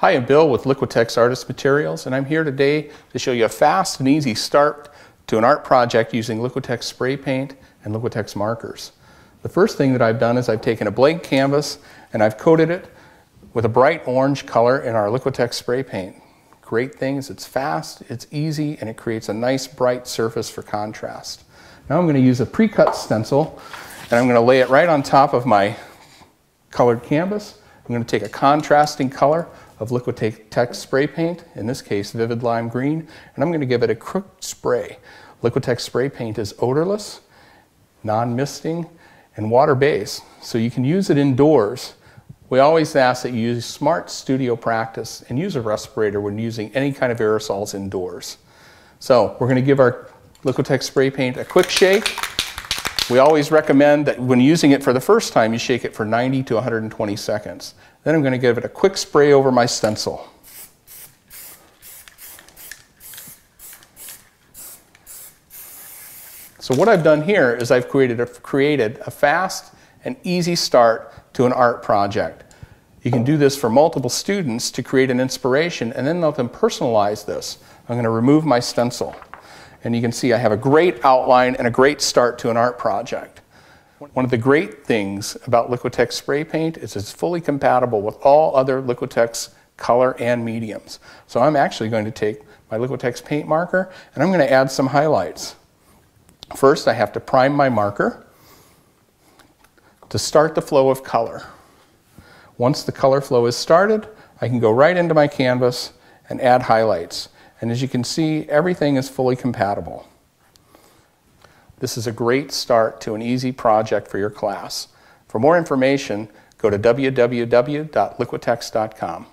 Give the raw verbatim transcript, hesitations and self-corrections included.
Hi, I'm Bill with Liquitex Artist Materials, and I'm here today to show you a fast and easy start to an art project using Liquitex spray paint and Liquitex markers. The first thing that I've done is I've taken a blank canvas and I've coated it with a bright orange color in our Liquitex spray paint. Great things, it's fast, it's easy, and it creates a nice bright surface for contrast. Now I'm going to use a pre-cut stencil and I'm going to lay it right on top of my colored canvas. I'm going to take a contrasting color of Liquitex spray paint, in this case Vivid Lime Green, and I'm going to give it a quick spray. Liquitex spray paint is odorless, non-misting, and water-based, so you can use it indoors. We always ask that you use smart studio practice and use a respirator when using any kind of aerosols indoors. So we're going to give our Liquitex spray paint a quick shake. We always recommend that when using it for the first time, you shake it for ninety to one hundred twenty seconds. Then I'm going to give it a quick spray over my stencil. So what I've done here is I've created a, created a fast and easy start to an art project. You can do this for multiple students to create an inspiration and then let them personalize this. I'm going to remove my stencil. And you can see I have a great outline and a great start to an art project. One of the great things about Liquitex spray paint is it's fully compatible with all other Liquitex color and mediums. So I'm actually going to take my Liquitex paint marker and I'm going to add some highlights. First, I have to prime my marker to start the flow of color. Once the color flow is started, I can go right into my canvas and add highlights. And as you can see, everything is fully compatible. This is a great start to an easy project for your class. For more information, go to w w w dot liquitex dot com.